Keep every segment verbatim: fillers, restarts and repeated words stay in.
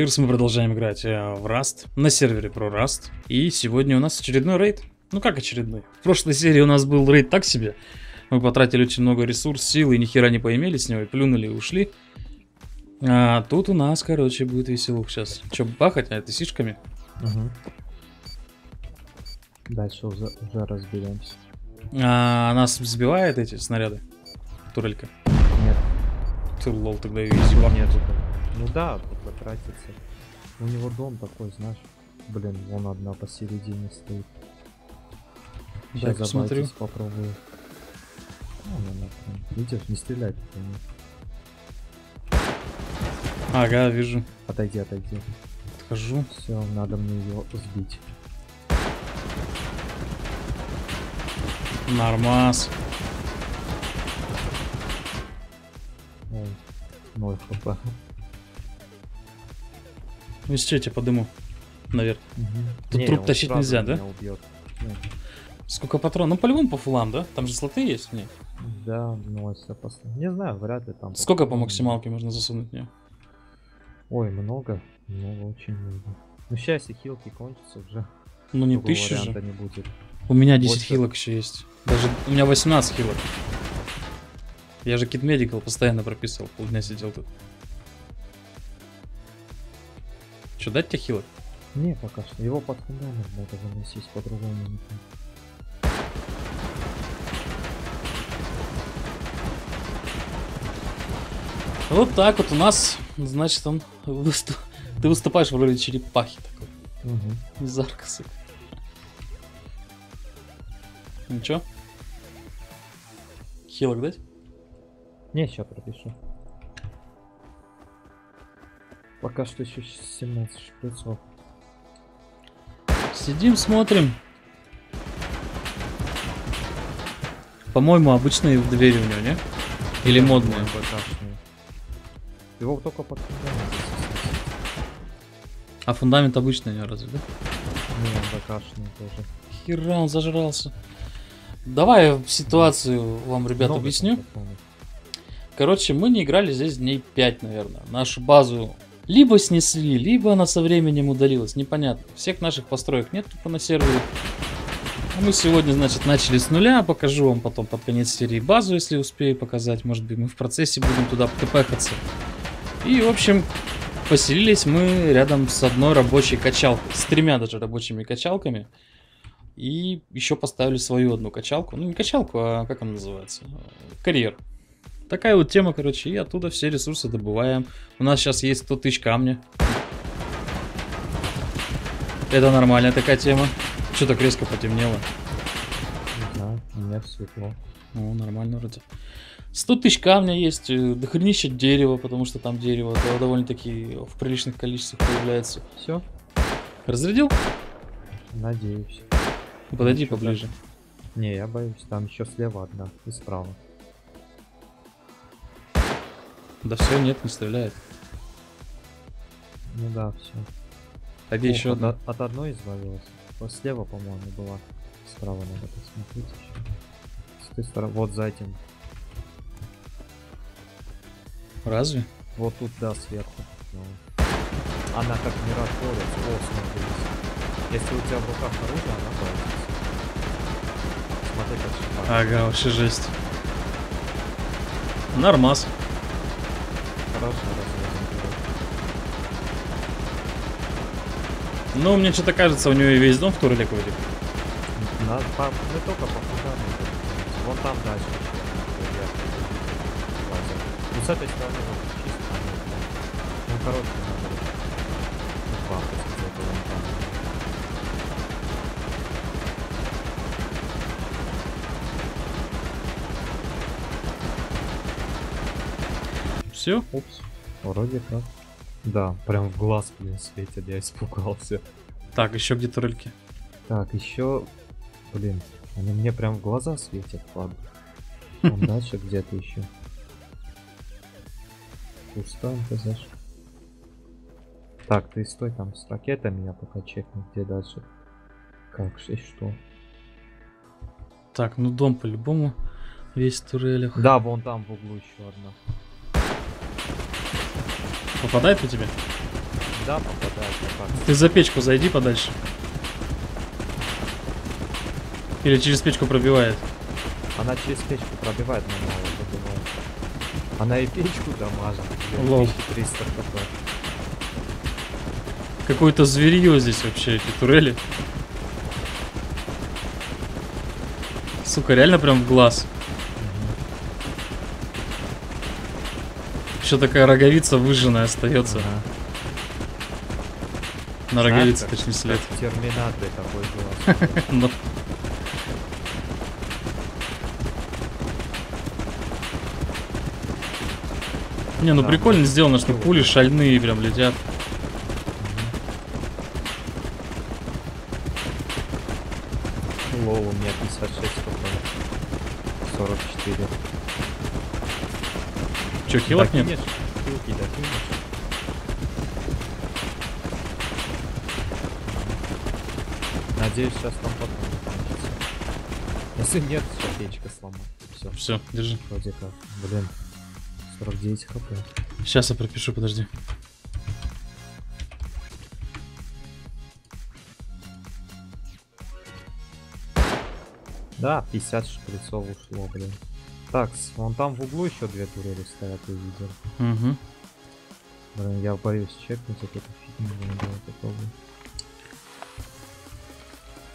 Reerz, мы продолжаем играть в Rust на сервере ProRust. И сегодня у нас очередной рейд. Ну как очередной? В прошлой серии у нас был рейд так себе. Мы потратили очень много ресурсов, сил и нихера не поимели с него, и плюнули и ушли. А тут у нас, короче, будет веселух сейчас. Че, бахать? А это сишками? Угу. Дальше уже, уже разберемся. А, нас взбивает эти снаряды? Турелька? Нет. Ты лол, тогда ее изъебал. Нету. Ну да, потратится. У него дом такой, знаешь. Блин, вон одна посередине стоит. Сейчас посмотрю. Попробую. Видишь, не стреляй. Ага, вижу. Отойди, отойди. Отхожу. Все, надо мне ее сбить. Нормас. Ой, ноль хп. Ну сейчас я тебя подыму наверх. Угу. Тут не, труп тащить нельзя, да? Сколько патронов? Ну по-любому по фулам, да? Там же слоты есть в ней. Да, ну если опасно. Не знаю, вряд ли там. Сколько по максималке можно засунуть в нее? Ой, много. Много, очень много. Ну сейчас и хилки кончатся уже. Ну не тысяча же. Не будет. У меня десять больше. Хилок еще есть. Даже у меня восемнадцать хилок. Я же Kid Medical постоянно прописывал. Полдня сидел тут. Что, дать тебе хилок? Не, пока что. Его под фундамент надо выносить, по-другому. Вот так вот у нас, значит, он выступ... ты выступаешь в роли черепахи такой. Угу. Из Аркаса. Ничего? Хилок дать? Не, сейчас пропишу. Пока что еще семнадцать шприцов. Сидим, смотрим. По-моему, обычные в двери у него, не? Или модные? Его только под фундамент. А фундамент обычный у него разве, да? Не, бакашный тоже. Хера, он зажрался. Давай я ситуацию вам, ребят, много объясню. Короче, мы не играли здесь дней пять, наверное. Нашу базу либо снесли, либо она со временем удалилась. Непонятно. Всех наших построек нет тупо на сервере. А мы сегодня, значит, начали с нуля. Покажу вам потом под конец серии базу, если успею показать. Может быть, мы в процессе будем туда птпхаться. И, в общем, поселились мы рядом с одной рабочей качалкой. С тремя даже рабочими качалками. И еще поставили свою одну качалку. Ну, не качалку, а как она называется? Карьер. Такая вот тема, короче. И оттуда все ресурсы добываем. У нас сейчас есть сто тысяч камня. Это нормальная такая тема. Что так резко потемнело? Да, у меня светло. Ну, нормально вроде. сто тысяч камня есть. Дохренища дерева, потому что там дерево довольно-таки в приличных количествах появляется. Все. Разрядил? Надеюсь. Подойди там поближе. Там... Не, я боюсь, там еще слева одна и справа. Да все, нет, не стреляет. Ну да, все. А где еще одна? От одной избавилась. Слева, по-моему, была. Справа надо посмотреть еще. С той стороны. Вот за этим. Разве? Вот тут, да, сверху. Она как миротворец. О, смотрите. Если у тебя в руках оружие, она боится. Ага, вообще жесть. Нормас. Хорошо, ну, мне что-то кажется, у нее и весь дом в туреле ходит. Да, по, не только по фундаменту. Вон там дальше. Ну, с этой стороны вот чисто. Ну, короче, надо. Все? Упс. Вроде как. Да, прям в глаз, блин, светит, я испугался. Так, еще где турельки? Так, еще... Блин, они мне прям в глаза светят, ладно. Там дальше где-то еще. Пустанка, знаешь. Так, ты стой там с ракетами, я пока чекну, где дальше. Как, и что? Так, ну дом по-любому весь в турелях. Да, вон там в углу еще одна. Попадает по тебе? сюда попадает. Ты за печку зайди подальше. Или через печку пробивает? Она через печку пробивает, но мало, я думаю. Она и печку дамажит. Лол. триста какое-то зверье здесь вообще, эти турели. Сука, реально прям в глаз. Угу. Еще такая роговица выжженная остается. Угу. На знаешь, роговице, как, точнее, след. Терминатор такой глаз. Не, ну да, прикольно сделано, что пули шальные прям летят. Лоу, у меня пятьдесят шесть, сорок четыре. Че, хилок нет? Хилки, да, хилки. Надеюсь, сейчас там потом не кончится. Если нет, печка сломана. Все, все, держи. Вроде как, блин. сорок девять хп. Сейчас я пропишу, подожди. Да, пятьдесят шприцов ушло, блин. Так, вон там в углу еще две турели стоят, я видел. Угу. Блин, я боюсь чекнуть, это фигня, блин, давай попробуем.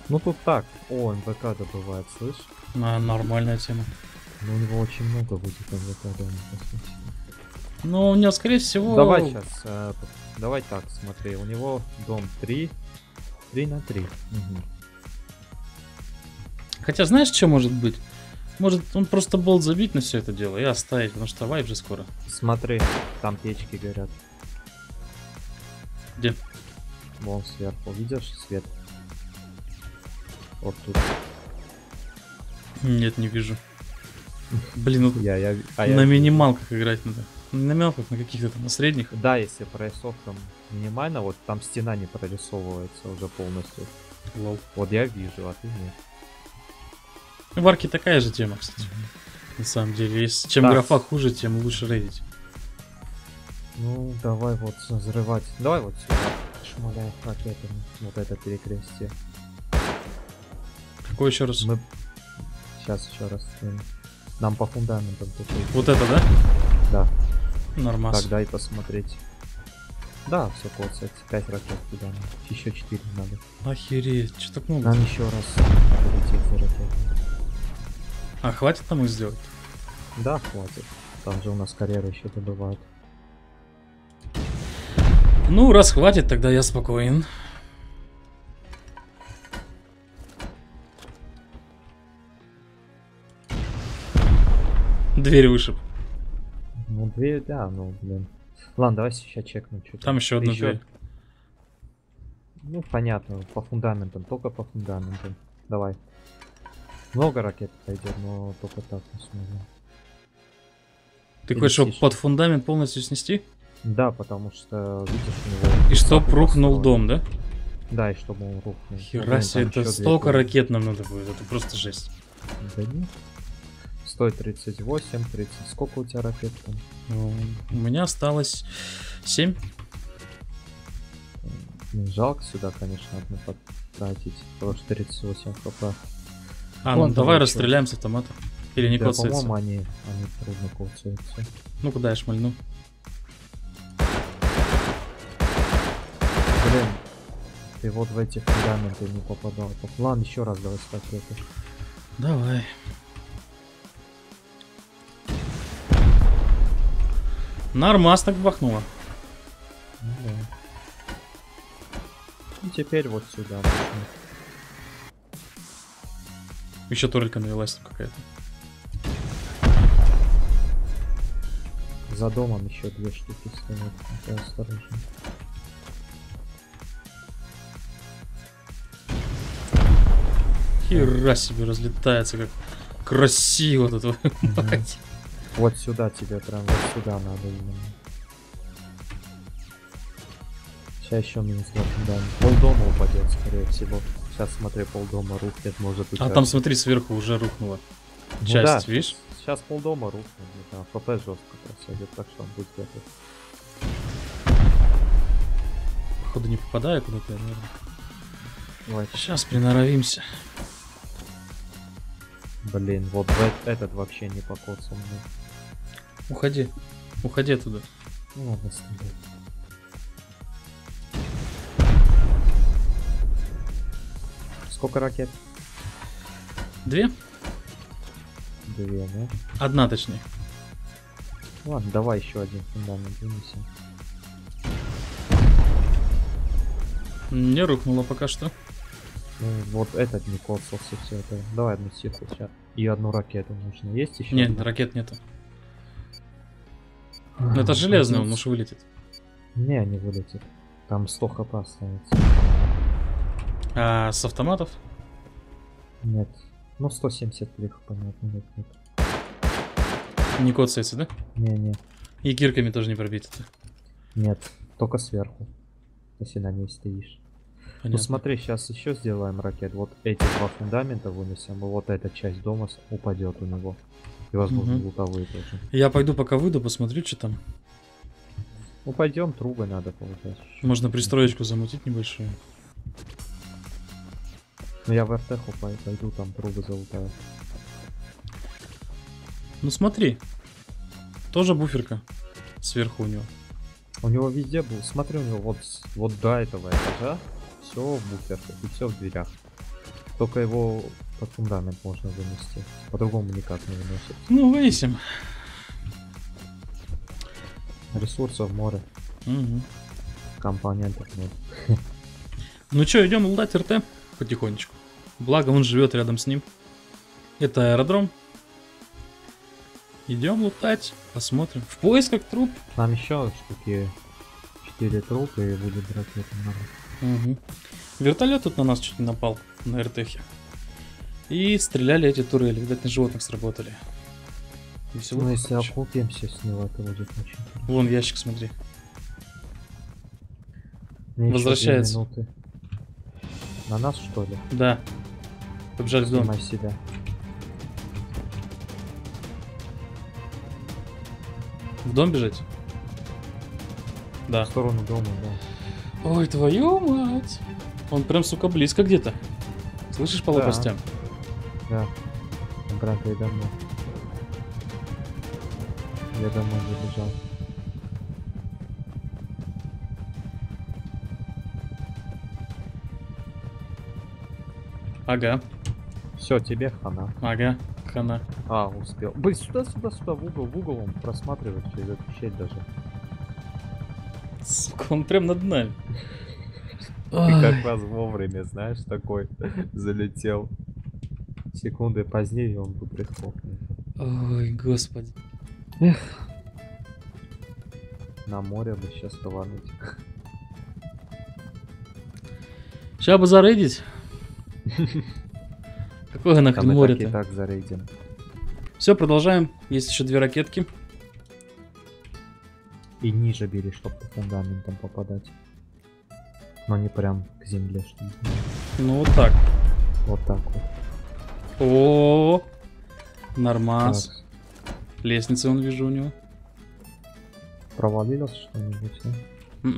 Ну тут так, о, МВК добывает, слышь? А, нормальная тема. Но у него очень много будет МВК, да, ну, у него, скорее всего... Давай сейчас, э, давай так, смотри, у него дом три, три на три. Угу. Хотя, знаешь, что может быть? Может, он просто болт забить на все это дело и оставить, потому что вайп же скоро. Смотри, там печки горят. Где? Вон сверху, видишь свет? Вот тут. Нет, не вижу. Блин, ну я, я, а на я... минималках играть надо. На минималках, на каких-то там, на средних. Да, если прорисовка минимально, вот там стена не прорисовывается уже полностью. Лол. Вот я вижу, а ты нет. В арке такая же тема, кстати. Mm-hmm. На самом деле, если чем да. графа хуже, тем лучше рейдить. Ну, давай вот взрывать. Давай вот сюда. Шмаляй ракетами. Вот это перекрестие. Какой еще раз? Мы... Сейчас еще раз. Нам по фундаментам тут. Вот это, да? Да. Нормально. Так, дай посмотреть. Да, все, вот, кстати, пять ракет туда. Еще четыре надо. Охереть, что так много? Нам еще раз полететь за ракетами. А хватит там их сделать? Да, хватит. Там же у нас карьеры еще добывают. Ну, раз хватит, тогда я спокоен. Дверь вышиб. Ну, дверь, да, ну, блин. Ладно, давай сейчас чекнем. Что-то. Там еще одна еще... дверь. Ну, понятно, по фундаментам, только по фундаментам. Давай. Много ракет пойдет, но только так не смогу. Ты хочешь, чтобы под фундамент полностью снести? Да, потому что видишь у него... И чтоб рухнул дом, да? Да, и чтобы он рухнул. Хера себе, это столько ракет нам надо будет, это просто жесть. Да нет. Стоит тридцать восемь, тридцать. Сколько у тебя ракет там? У меня осталось семь. Жалко сюда, конечно, одну потратить, потому что тридцать восемь хп. А, ну давай расстреляем с автомата. Или не коцается? По-моему, они, они трудно коцаются. Ну куда я шмальну? Блин, ты вот в эти фундаменты не попадал. Ладно, еще раз давай с ракеты. Давай. Нормас так бахнуло. Ну, да. И теперь вот сюда. Еще турелька навелась какая-то. За домом еще две штуки стоят. Осторожно. Хера себе разлетается, как красиво тут. Mm-hmm. Вот сюда тебе прям, вот сюда надо именно. Сейчас еще минус два. Полдома упадет, скорее всего. Сейчас, смотри, полдома рухнет, может быть. А там, смотри, сверху уже рухнула. Ну часть, да, видишь? Сейчас полдома рухнет. Там ФП жестко просядет, так что он будет готов. походу не попадаю куда-то, наверное. Давайте. Сейчас приноровимся. Блин, вот этот вообще не покоцан. Уходи. Уходи оттуда. Ну ладно, смотри. Сколько ракет? Две? Две, да? Одна, точнее. Ладно, давай еще один фундамент вынесем. Не рухнуло пока что. Ну, вот этот не коцался, все это. Давай одну сетку сейчас. И одну ракету нужно. Есть еще? Нет, одна? Ракет нету. А, но это железный, он уж вылетит. Не, не вылетит. Там сто хп останется. А с автоматов? Нет. Ну сто семьдесят три, понятно, нет, нет. Не коцается, да? Не-не. И кирками тоже не пробить это. Нет, только сверху. Если на ней стоишь. Понятно. Ну смотри, сейчас еще сделаем ракет. Вот эти два фундамента вынесем, и вот эта часть дома упадет у него. И возможно угу. лутовые тоже. Я пойду пока выйду, посмотрю, что там. Упадем, трубы надо получать. Можно пристроечку замутить небольшую. Ну я в артеху пойду, там трубы залутаю. Ну смотри, тоже буферка сверху у него. У него везде был, смотри, у него вот, вот до этого этажа все в буферках и все в дверях. Только его под фундамент можно вынести, по-другому никак не выносит. Ну вынесем. Ресурсов море. Угу. Компонентов нет. Ну чё, идем лутать РТ потихонечку. Благо он живет рядом с ним. Это аэродром. Идем лутать, посмотрим. В поисках труп. Там еще штуки четыре трупа и будет ракеты. Угу. Вертолет тут на нас чуть не напал на РТХе. И стреляли эти турели, видать, на животных сработали. И всего ну если окупимся с него, это будет очень. Вон ящик, смотри. Мне возвращается. На нас что ли? Да. Побежали в дом. Себя. В дом бежать? Да. В сторону дома, да. Ой, твою мать! Он прям, сука, близко где-то. Слышишь по да. лопастям? Да. Обратно и домой. Я домой забежал. Ага. Все, тебе хана. Ага. Она. А, успел. Блин, сюда, сюда, сюда, в угол, в угол он просматривает, через эту щель даже. Сука, он прям над нами. Ты как раз вовремя, знаешь, такой залетел. Секунды позднее он бы прихлопнул. Ой, господи. Эх. На море бы сейчас товануть. Сейчас бы зарейдить. Какое нахрен море-то? Так зарейдим. Все, продолжаем. Есть еще две ракетки. И ниже бери, чтобы по фундаментам попадать. Но не прям к земле, чтобы... Ну вот так. Вот так вот. О, -о, -о. Нормас. Так. Лестницы он вижу у него. Провалилось что-нибудь? Да?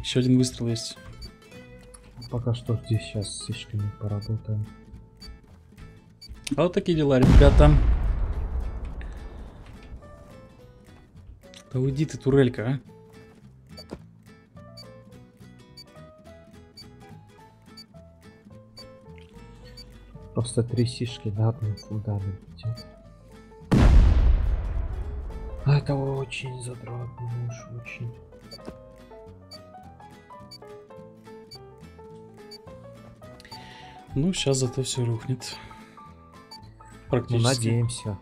Еще один выстрел есть. Пока что здесь сейчас с сечками поработаем. А вот такие дела, ребята. Да уйди ты, турелька, а. Просто три сишки на одном фундаменте. А это очень задротно, муж, очень. Ну, сейчас зато все рухнет. Практически. Ну, надеемся.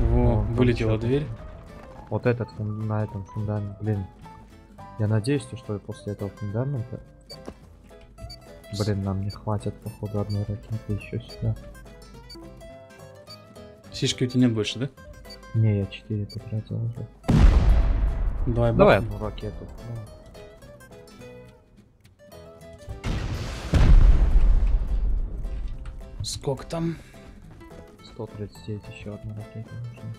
Во, ну, вылетела дверь. Вот этот на этом фундаменте, блин. Я надеюсь, что после этого фундамента... Блин, нам не хватит, походу, одной ракеты еще сюда. Сишки у тебя нет больше, да? Не, я четыре потратил уже. Давай, Давай одну ракету. Сколько там? сто тридцать еще одна ракета нужна.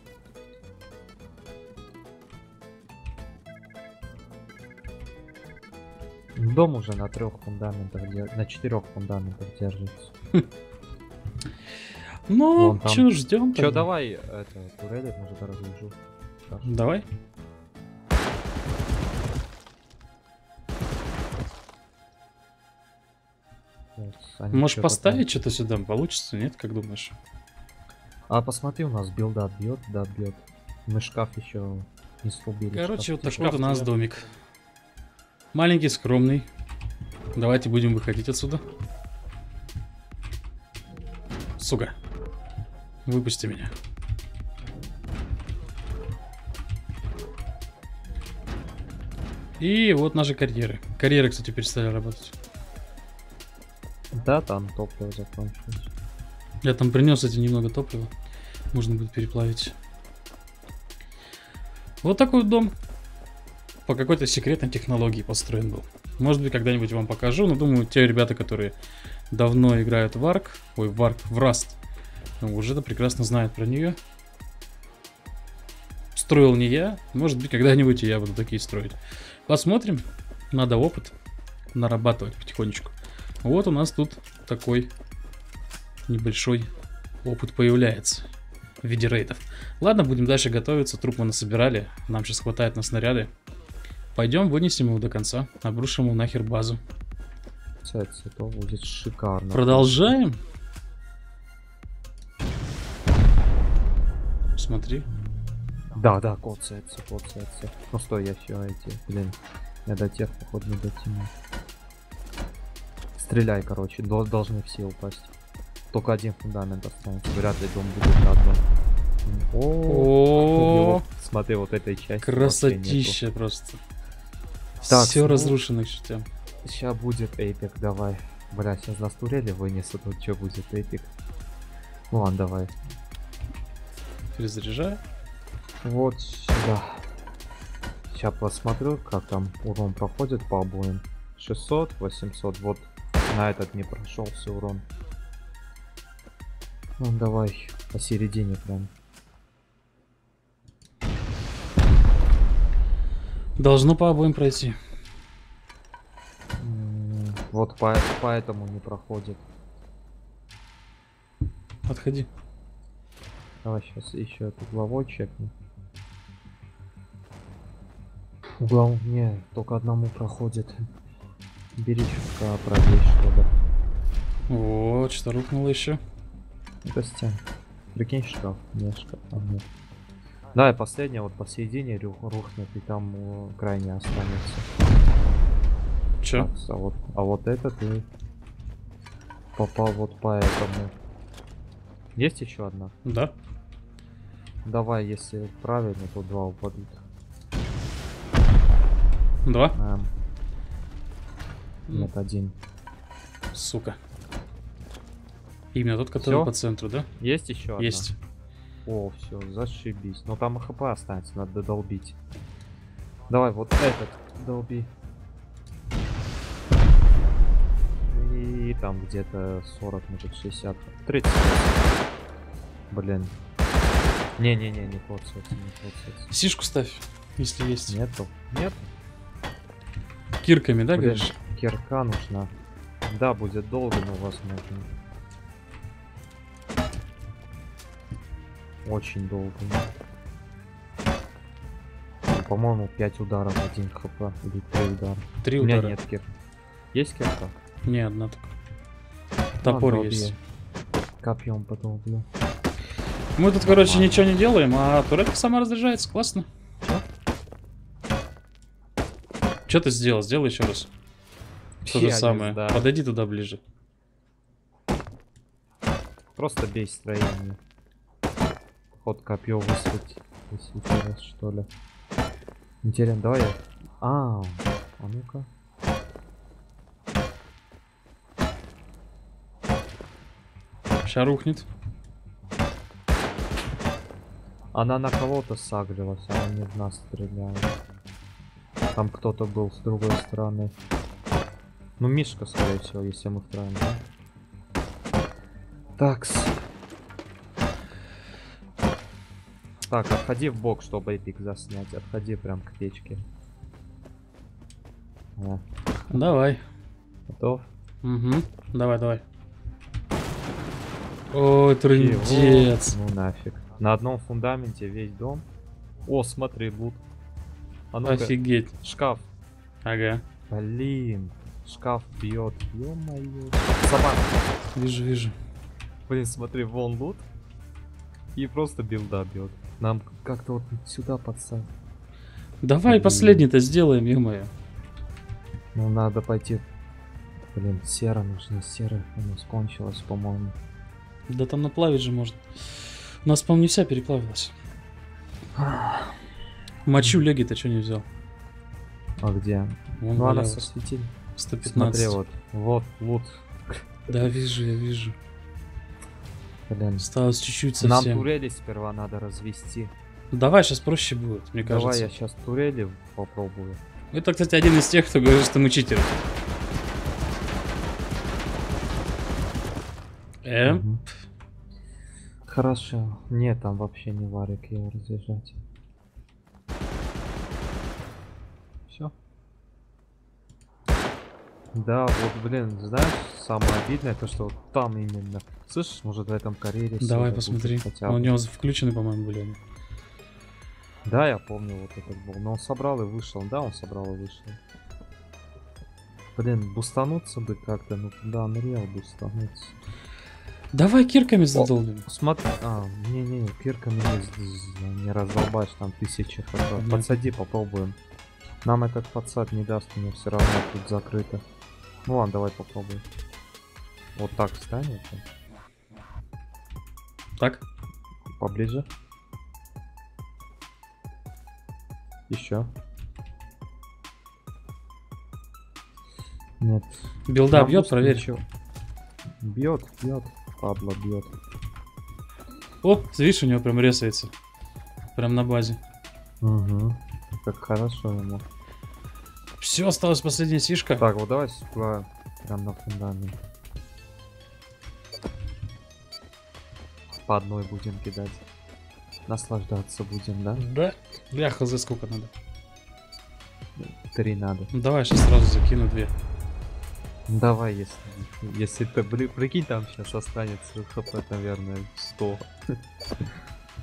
Дом уже на трех фундаментах, на четырех фундаментах держится. Ну, че ждем? Че, давай, это, турели, может, разложу. Давай. Можешь поставить что-то сюда, получится, нет, как думаешь? А посмотри, у нас билда бьет, да, бьет. Мы шкаф еще не срубили. Короче, вот такой у нас домик. Маленький, скромный. Давайте будем выходить отсюда. Сука. Выпусти меня. И вот наши карьеры. Карьеры, кстати, перестали работать. Да, там топливо закончилось. Я там принес эти немного топлива. Можно будет переплавить. Вот такой дом. По какой-то секретной технологии построен был. Может быть, когда-нибудь вам покажу. Но думаю, те ребята, которые давно играют в арк, ой, в арк, в раст, уже-то прекрасно знают про нее. Строил не я. Может быть, когда-нибудь и я буду такие строить. Посмотрим. Надо опыт нарабатывать потихонечку. Вот у нас тут такой небольшой опыт появляется в виде рейдов. Ладно, будем дальше готовиться. Труп мы насобирали. Нам сейчас хватает на снаряды. Пойдем вынесем его до конца. Обрушим ему нахер базу. Это будет шикарно. Продолжаем. Смотри. Да, да, коцается, коцается. Ну стой, я все эти. Блин, я до тех, походу, не дотяну. Стреляй, короче, должны все упасть. Только один фундамент останется. Вряд ли дом будет на одном. О, смотри, вот этой части. Красотища просто. Так, все разрушено к чертям. Сейчас будет эпик, давай. Бля, сейчас нас турели вынесут, вот что будет эпик. Ну ладно, давай. Перезаряжай. Вот сюда. Сейчас посмотрю, как там урон проходит по обоим. шестьсот, восемьсот, вот на этот не прошел все урон. Ну давай, посередине прям. Должно по обоим пройти. Вот по, поэтому не проходит. Подходи. Давай сейчас еще эту главу чекну. Углом не, только одному проходит. Бери чутка, пробей что-то. Вот, что рухнуло еще. Это стена. Прикинь, шкаф. Не, шкаф. Ага. Да, и последняя вот посередине рухнет, и там о, крайне останется. Че? А вот, а вот этот и попал вот по этому. Есть еще одна? Да. Давай, если правильно, то два упадут. Два? А, нет, один. Сука. Именно тот, который всё? По центру, да? Есть еще одна? Есть. О, все, зашибись. Но там и хп останется, надо додолбить. Давай, вот этот долби. И там где-то сорок, может шестьдесят, тридцать. Блин. Не-не-не, не подсветится, не подсветится. Сишку ставь, если есть. Нету. Нет. Кирками, да, блин, говоришь? Кирка нужна. Да, будет долго, но возможно. Очень долго. По-моему, пять ударов, один хп. Или три удара. три удара. У меня нет кир. Есть кирка? Не, одна только. Топор а, есть. Копьем потом, бля. Мы тут, короче, ладно, ничего не делаем, а турелька сама разряжается, классно. Что ты сделал? Сделай еще раз. То же самое. Да. Подойди туда ближе. Просто бей строение. Ход копье высветить. Высветить раз, что ли. Интересно, давай я... А, а ну-ка. Сейчас рухнет. Она на кого-то сагрилась, она не в нас стреляет. Там кто-то был с другой стороны. Ну, Мишка, скорее всего, если мы втроем, да? Такс. Так, отходи в бок, чтобы эпик заснять. Отходи прям к печке. А. Давай. Готов? Угу. Давай, давай. Ой, трындец. Ну нафиг. На одном фундаменте весь дом. О, смотри, лут. А ну офигеть. Шкаф. Ага. Блин. Шкаф бьет. Ё-моё. Собака. Вижу, вижу. Блин, смотри, вон лут. И просто билда бьет. Нам как-то вот сюда подсадить. Давай последний-то сделаем, ё-моё. Ну надо пойти. Блин, сера нужна, сера. Она скончилась, по-моему. Да там наплавить же можно. У нас, по-моему, не вся переплавилась. Мочу леги-то что не взял? А где? Вон, ну она сосветили. сто пятнадцать. Смотри, вот, вот, вот. Да, вижу, я вижу. Блин. Осталось чуть-чуть совсем. Нам турели сперва надо развести. Давай, сейчас проще будет, мне Давай, кажется. Давай, я сейчас турели попробую. Это, кстати, один из тех, кто говорит, что мы читеры. Эм. Угу. Хорошо. Нет, там вообще не варик его разъезжать. Все. Да, вот, блин, знаешь, самое обидное, то, что вот там именно. Слышишь, может, в этом карьере... Давай, посмотри. Хотя бы. У него включены, по-моему, блин. Да, я помню, вот этот был. Но он собрал и вышел. Да, он собрал и вышел. Блин, бустануться бы как-то. Ну, да, Unreal бустануться. Давай кирками задолбим. Смотри, а, не-не-не, кирками не, не раздолбаешь, там тысячи хорошо. Подсади, попробуем. Нам этот подсад не даст, мне все равно тут закрыто. Ну ладно, давай попробуем. Вот так встанет. Так? Поближе. Еще. Нет. Билда бьет, проверь. Ничего. Бьет, бьет. Пабло бьет. О, видишь, у него прям резается. Прям на базе. Угу. Как хорошо ему. Все, осталась последняя сишка. Так, вот давай сюда. Прям на фундамент. По одной будем кидать. Наслаждаться будем, да? Да. Я хз, сколько надо? Три надо. Давай сейчас сразу закину две. Давай, если, если ты, прикинь, там сейчас останется хп, наверное, сто.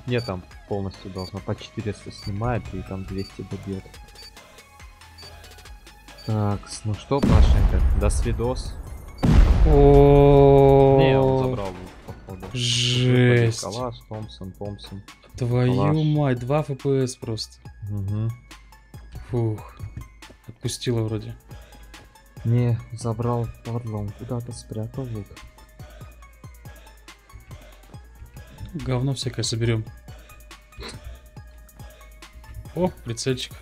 Не, там полностью должно, по четыреста снимает и там двести добьет. Так, ну что, Пашенька, до свидос. О, не, он забрал, походу. Жесть. Калаш, Томпсон, Томпсон. Твою мать, два фпс просто. Фух, отпустила вроде. Не, забрал, падла, он куда-то спрятал лук. Говно всякое соберем. О, прицельчик.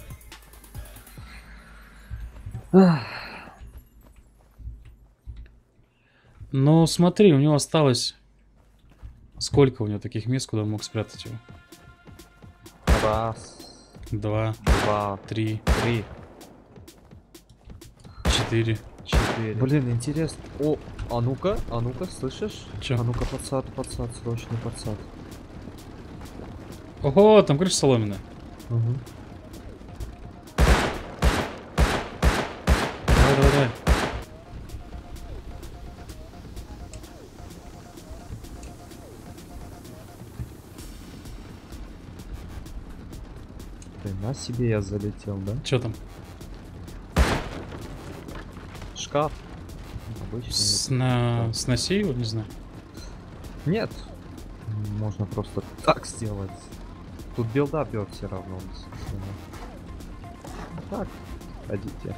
Но смотри, у него осталось... Сколько у него таких мест, куда он мог спрятать его? Раз. Два. Два. Три. Три. четыре. четыре. Блин, интересно. О, а ну-ка, а ну-ка, слышишь? Че? А ну-ка, подсад, подсад, срочно подсад. Ого, там крыша соломина. Угу. Давай, давай, давай. Ты на себе я залетел, да? Че там? Шкаф. Сна... Сноси его, не знаю. Нет. Можно просто так сделать. Тут билда бьет все равно. Так, ходите.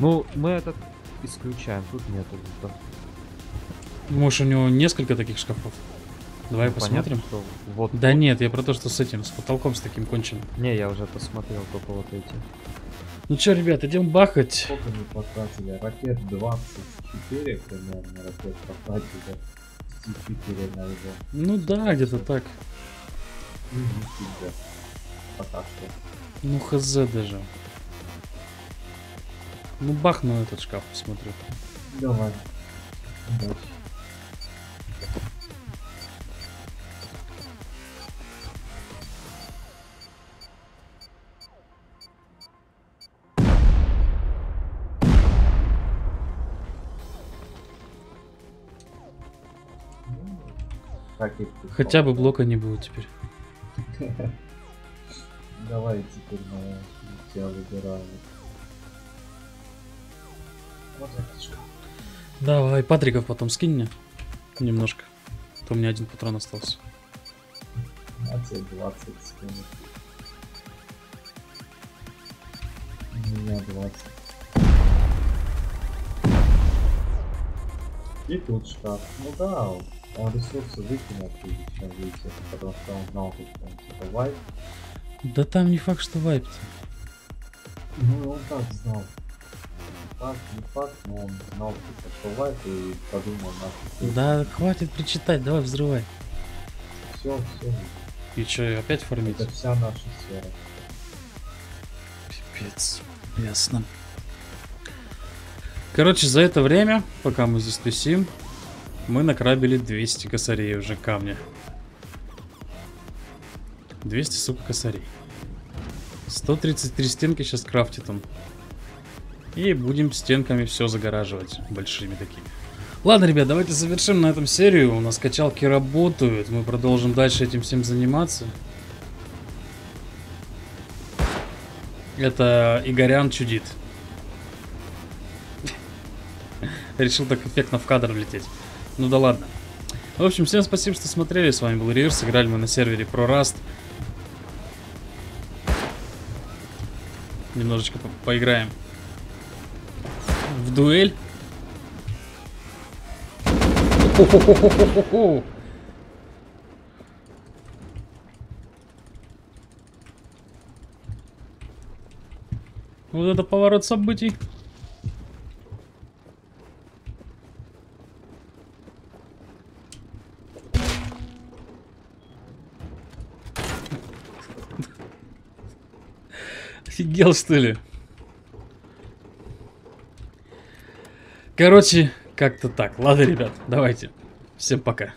Ну, мы этот исключаем. Тут нету. Может, у него несколько таких шкафов? Давай ну, посмотрим. Понятно, что... вот, да вот. Нет, я про то, что с этим, с потолком, с таким конченным. Не, я уже посмотрел только вот эти. Ну чё, ребят, идем бахать. Сколько мы потратили? Ракет двадцать четыре, примерно, ракет потратили. двадцать четыре, наверное. Ну да, где-то так. Пока что. Ну хз даже. Ну бахну этот шкаф, посмотрю. Давай. Удачи. Хотя бы блока не будет теперь. Давай теперь мы тебя выбираем. Вот это. Давай, Патриков потом скинь мне. Немножко. А то у меня один патрон остался. А тебе двадцать скинь. У меня двадцать. И тут шкаф. Ну да, он ресурсы выкинул, чем видите, потому что он знал, что он типа вайп. Да там не факт, что вайп. Ну он так знал. Так, не факт, но он знал, что вайп, и подумал нахуй. Да хватит причитать, давай взрывай. Все, все. И че, опять фармить? Это вся наша сфера. Пипец, ясно. Короче, за это время, пока мы здесь тусим, мы накрабили двести косарей уже камня. двести, сука, косарей. сто тридцать три стенки сейчас крафтит он. И будем стенками все загораживать, большими такими. Ладно, ребят, давайте завершим на этом серию. У нас качалки работают, мы продолжим дальше этим всем заниматься. Это Игорян чудит. Решил так эффектно в кадр влететь. Ну да ладно. В общем, всем спасибо, что смотрели. С вами был Reerz. Играли мы на сервере ProRust. Немножечко по поиграем в дуэль. Хо-хо-хо-хо-хо-хо. Вот это поворот событий. Офигел, что ли? Короче, как-то так. Ладно, ребят, давайте. Всем пока.